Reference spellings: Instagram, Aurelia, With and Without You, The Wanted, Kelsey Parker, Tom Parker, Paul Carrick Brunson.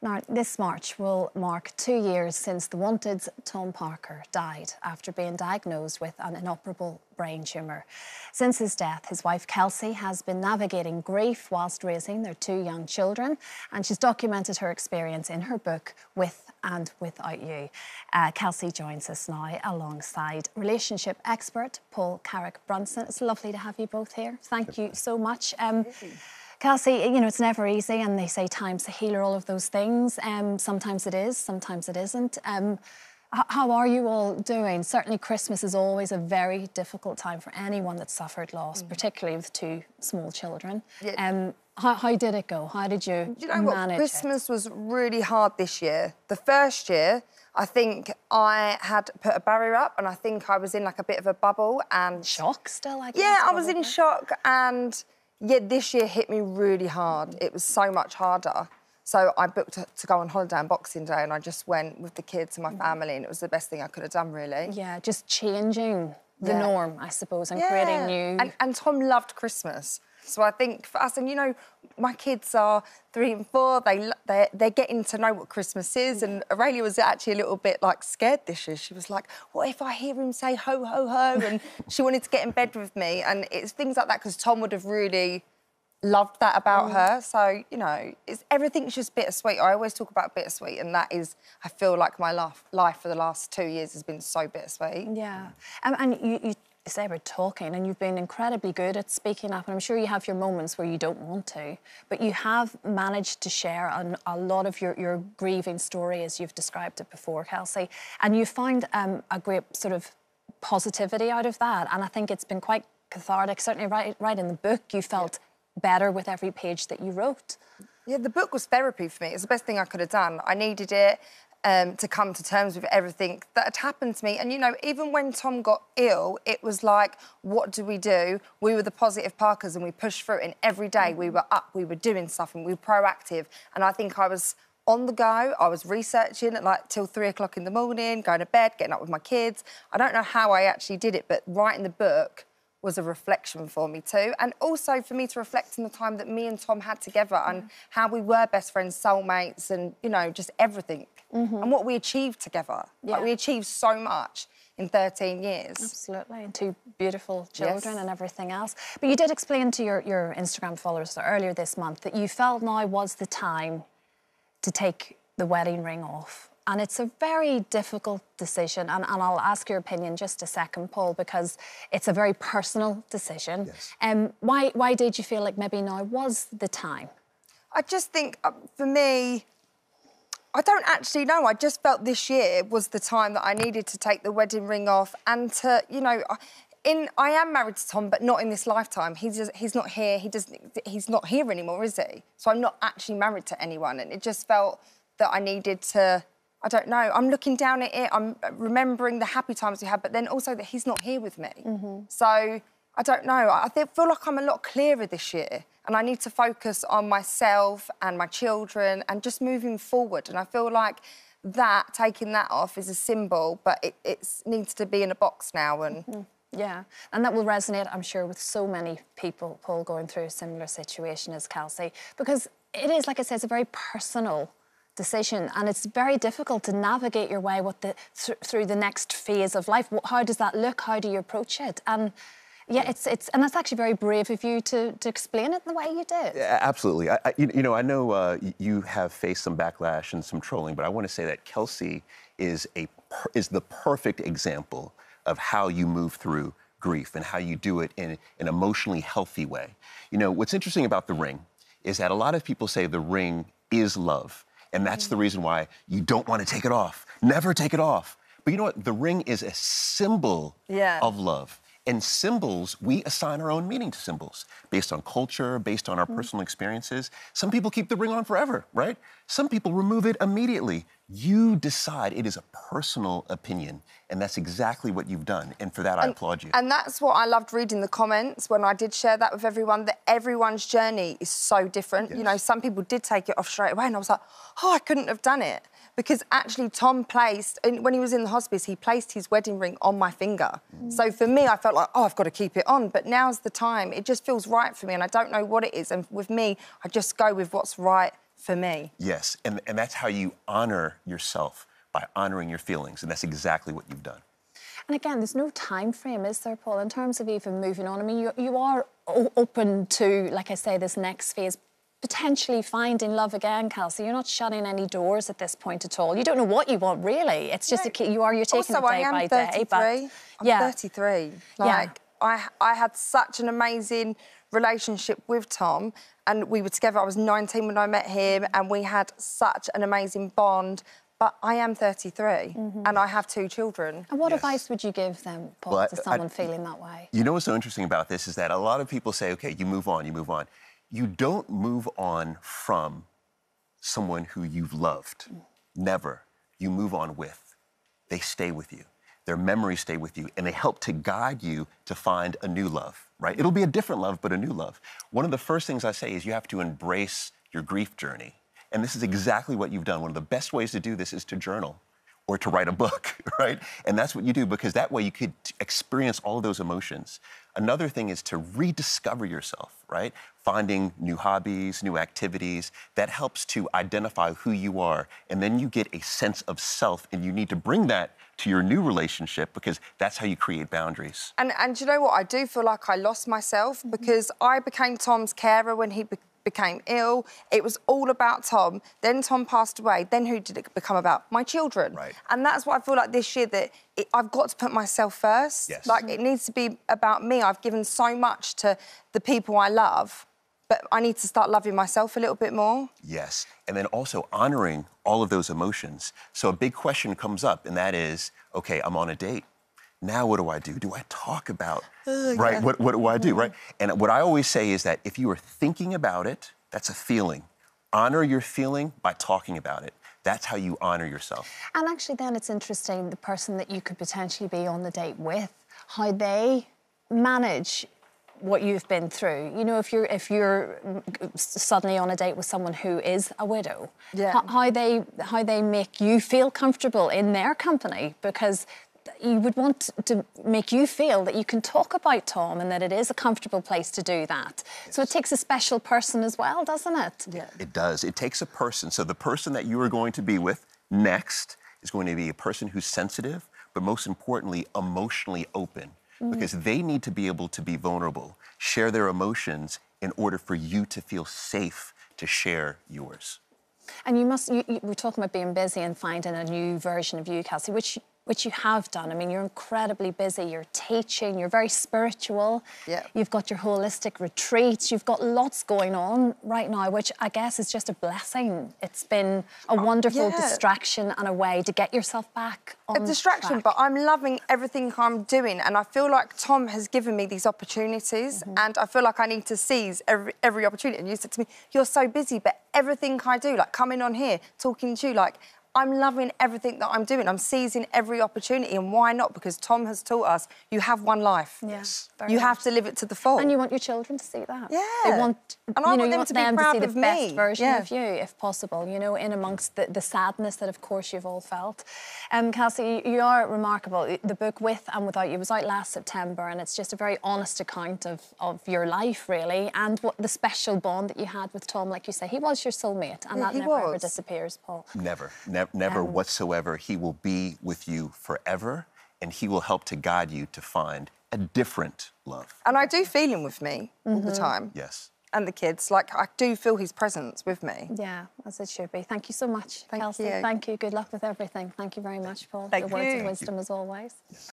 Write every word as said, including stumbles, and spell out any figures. Now, this March will mark two years since The Wanted's Tom Parker died after being diagnosed with an inoperable brain tumour. Since his death, his wife Kelsey has been navigating grief whilst raising their two young children, and she's documented her experience in her book, With and Without You. Uh, Kelsey joins us now alongside relationship expert Paul Carrick Brunson. It's lovely to have you both here. Thank you so much. Um, Kelsey, you know, it's never easy, and they say time's a healer, all of those things. Um, sometimes it is, sometimes it isn't. Um, how are you all doing? Certainly Christmas is always a very difficult time for anyone that's suffered loss, mm. particularly with two small children. Yeah. Um, how, how did it go? How did you, you know manage what? Christmas it? was really hard this year. The first year, I think I had put a barrier up, and I think I was in like a bit of a bubble and... Shock still, I guess? Yeah, I was in shock, and... Yeah, this year hit me really hard. It was so much harder. So I booked to go on holiday on Boxing Day, and I just went with the kids and my family, and it was the best thing I could have done, really. Yeah, just changing the yeah. norm, I suppose, and yeah. creating new... And, and Tom loved Christmas. So I think for us, and you know, my kids are three and four, they, they're, they're getting to know what Christmas is, and Aurelia was actually a little bit like scared this year. She was like, what if I hear him say ho, ho, ho? And she wanted to get in bed with me. And it's things like that, because Tom would have really loved that about mm. her. So, you know, it's, everything's just bittersweet. I always talk about bittersweet, and that is, I feel like my life, life for the last two years has been so bittersweet. Yeah, um, and you... you say we're talking, and you've been incredibly good at speaking up, and I'm sure you have your moments where you don't want to, but you have managed to share an, a lot of your, your grieving story, as you've described it before, Kelsey, and you found um, a great sort of positivity out of that, and I think it's been quite cathartic. Certainly right, right in the book, you felt yeah. better with every page that you wrote. Yeah, the book was therapy for me. It's the best thing I could have done. I needed it Um, to come to terms with everything that had happened to me. And, you know, even when Tom got ill, it was like, what do we do? We were the positive Parkers, and we pushed through it, and every day we were up, we were doing stuff, and we were proactive. And I think I was on the go, I was researching at, like, till three o'clock in the morning, going to bed, getting up with my kids. I don't know how I actually did it, but writing the book was a reflection for me too. And also for me to reflect on the time that me and Tom had together, mm. and how we were best friends, soulmates, and, you know, just everything. Mm-hmm. And what we achieved together. Yeah. Like, we achieved so much in thirteen years. Absolutely, and two beautiful children yes. and everything else. But you did explain to your, your Instagram followers earlier this month that you felt now was the time to take the wedding ring off. And it's a very difficult decision, and, and I'll ask your opinion just a second, Paul, because it's a very personal decision. Yes. Um, why, why did you feel like maybe now was the time? I just think, uh, for me... I don't actually know. I just felt this year was the time that I needed to take the wedding ring off, and to, you know, in I am married to Tom, but not in this lifetime. He's just, he's not here. He doesn't. He's not here anymore, is he? So I'm not actually married to anyone, and it just felt that I needed to. I don't know. I'm looking down at it. I'm remembering the happy times we had, but then also that he's not here with me. Mm-hmm. So I don't know. I feel like I'm a lot clearer this year, and I need to focus on myself and my children and just moving forward. And I feel like that, taking that off is a symbol, but it it's, needs to be in a box now. And mm-hmm. Yeah, and that will resonate, I'm sure, with so many people, Paul, going through a similar situation as Kelsey, because it is, like I said, it's a very personal decision, and it's very difficult to navigate your way with the, th through the next phase of life. How does that look? How do you approach it? And... Yeah, it's it's and that's actually very brave of you to to explain it the way you did. Yeah, absolutely. I, I, you, you know, I know uh, you have faced some backlash and some trolling, but I want to say that Kelsey is a per, is the perfect example of how you move through grief and how you do it in an emotionally healthy way. You know, what's interesting about the ring is that a lot of people say the ring is love, and that's mm-hmm. the reason why you don't want to take it off. Never take it off. But you know what? The ring is a symbol yeah. of love. And symbols, we assign our own meaning to symbols based on culture, based on our mm. personal experiences. Some people keep the ring on forever, right? Some people remove it immediately. You decide. It is a personal opinion, and that's exactly what you've done. And for that, and, I applaud you. And that's what I loved reading the comments when I did share that with everyone, that everyone's journey is so different. Yes. You know, some people did take it off straight away, and I was like, oh, I couldn't have done it. Because actually Tom placed, when he was in the hospice, he placed his wedding ring on my finger. Mm. So for me, I felt like, oh, I've got to keep it on, but now's the time. It just feels right for me, and I don't know what it is. And with me, I just go with what's right for me. Yes, and, and that's how you honor yourself, by honoring your feelings, and that's exactly what you've done. And again, there's no time frame, is there, Paul, in terms of even moving on? I mean, you, you are open to, like I say, this next phase, potentially finding love again, Kelsey. You're not shutting any doors at this point at all. You don't know what you want, really. It's just, no. a, you are, you're taking also, it day by thirty-three. Day. But, I'm yeah. thirty-three. Like, yeah. I, I had such an amazing relationship with Tom, and we were together. I was nineteen when I met him, and we had such an amazing bond. But I am thirty-three, mm-hmm. and I have two children. And what yes. advice would you give them, Paul, well, to someone I, feeling that way? You know what's so interesting about this is that a lot of people say, OK, you move on, you move on. You don't move on from someone who you've loved. Mm. Never. You move on with. They stay with you. Their memories stay with you, and they help to guide you to find a new love, right? It'll be a different love, but a new love. One of the first things I say is you have to embrace your grief journey. And this is exactly what you've done. One of the best ways to do this is to journal or to write a book, right? And that's what you do, because that way you could experience all of those emotions. Another thing is to rediscover yourself, right? Finding new hobbies, new activities. That helps to identify who you are. And then you get a sense of self, and you need to bring that to your new relationship, because that's how you create boundaries. And, and you know what? I do feel like I lost myself, because I became Tom's carer when he became... became ill. It was all about Tom. Then Tom passed away. Then who did it become about? My children. Right. And that's what I feel like this year, that it, I've got to put myself first. Yes. Like, it needs to be about me. I've given so much to the people I love, but I need to start loving myself a little bit more. Yes. And then also honouring all of those emotions. So a big question comes up, and that is, OK, I'm on a date. Now what do I do? Do I talk about, oh, right, yeah. what, what do I do, right? And what I always say is that if you are thinking about it, that's a feeling. Honor your feeling by talking about it. That's how you honor yourself. And actually then it's interesting, the person that you could potentially be on the date with, how they manage what you've been through. You know, if you're, if you're suddenly on a date with someone who is a widow, yeah. how, they, how they make you feel comfortable in their company, because you would want to make you feel that you can talk about Tom and that it is a comfortable place to do that. Yes. So it takes a special person as well, doesn't it? Yeah. It does. It takes a person. So the person that you are going to be with next is going to be a person who's sensitive, but most importantly, emotionally open, mm. because they need to be able to be vulnerable, share their emotions in order for you to feel safe to share yours. And you must, you, you, we're talking about being busy and finding a new version of you, Kelsey, which which you have done. I mean, you're incredibly busy. You're teaching, you're very spiritual. Yeah. You've got your holistic retreats. You've got lots going on right now, which I guess is just a blessing. It's been a wonderful oh, yeah. distraction and a way to get yourself back on track. A distraction, track. But I'm loving everything I'm doing, and I feel like Tom has given me these opportunities, mm-hmm. and I feel like I need to seize every, every opportunity. And you said to me, you're so busy, but everything I do, like coming on here, talking to you, like, I'm loving everything that I'm doing. I'm seizing every opportunity, and why not? Because Tom has taught us, you have one life. Yes. Yeah, you much. have to live it to the full. And you want your children to see that. Yeah. They want, and I know, want them want to them be proud to see of the me. best version yeah. of you, if possible, you know, in amongst the, the sadness that, of course, you've all felt. Um, Kelsey, you are remarkable. The book With and Without You was out last September, and it's just a very honest account of, of your life, really, and what the special bond that you had with Tom. Like you say, he was your soulmate, and yeah, that never was. ever disappears, Paul. Never, never. Never um, whatsoever. He will be with you forever, and he will help to guide you to find a different love. And I do feel him with me mm-hmm. all the time. Yes. And the kids. Like, I do feel his presence with me. Yeah, as it should be. Thank you so much, Thank Kelsey. You. Thank you. Good luck with everything. Thank you very much, Paul. Thank Your you. words of wisdom, as always. Yes.